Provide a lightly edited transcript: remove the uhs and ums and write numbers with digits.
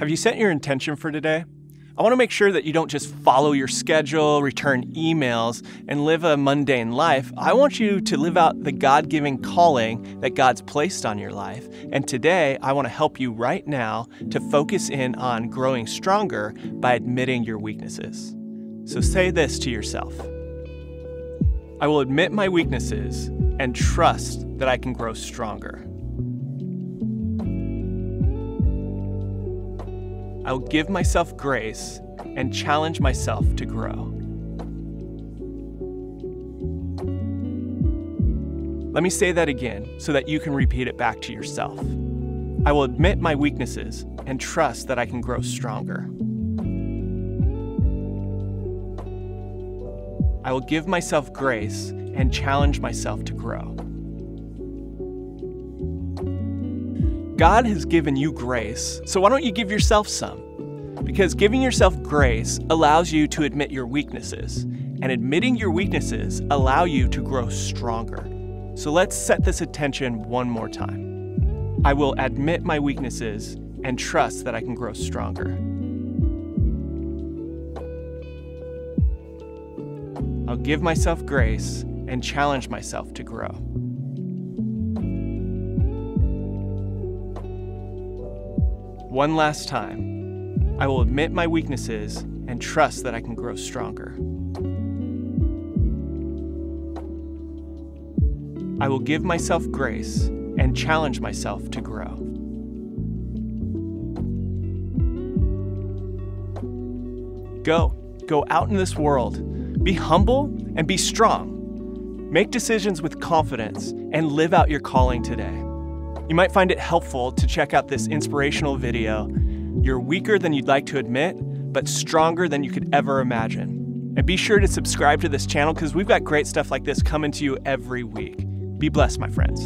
Have you set your intention for today? I want to make sure that you don't just follow your schedule, return emails, and live a mundane life. I want you to live out the God-given calling that God's placed on your life. And today, I want to help you right now to focus in on growing stronger by admitting your weaknesses. So say this to yourself: I will admit my weaknesses and trust that I can grow stronger. I will give myself grace and challenge myself to grow. Let me say that again so that you can repeat it back to yourself. I will admit my weaknesses and trust that I can grow stronger. I will give myself grace and challenge myself to grow. God has given you grace, so why don't you give yourself some? Because giving yourself grace allows you to admit your weaknesses, and admitting your weaknesses allow you to grow stronger. So let's set this intention one more time. I will admit my weaknesses and trust that I can grow stronger. I'll give myself grace and challenge myself to grow. One last time, I will admit my weaknesses and trust that I can grow stronger. I will give myself grace and challenge myself to grow. Go out in this world. Be humble and be strong. Make decisions with confidence and live out your calling today. You might find it helpful to check out this inspirational video, You're Weaker Than You'd Like to Admit, But Stronger Than You Could Ever Imagine. And be sure to subscribe to this channel because we've got great stuff like this coming to you every week. Be blessed, my friends.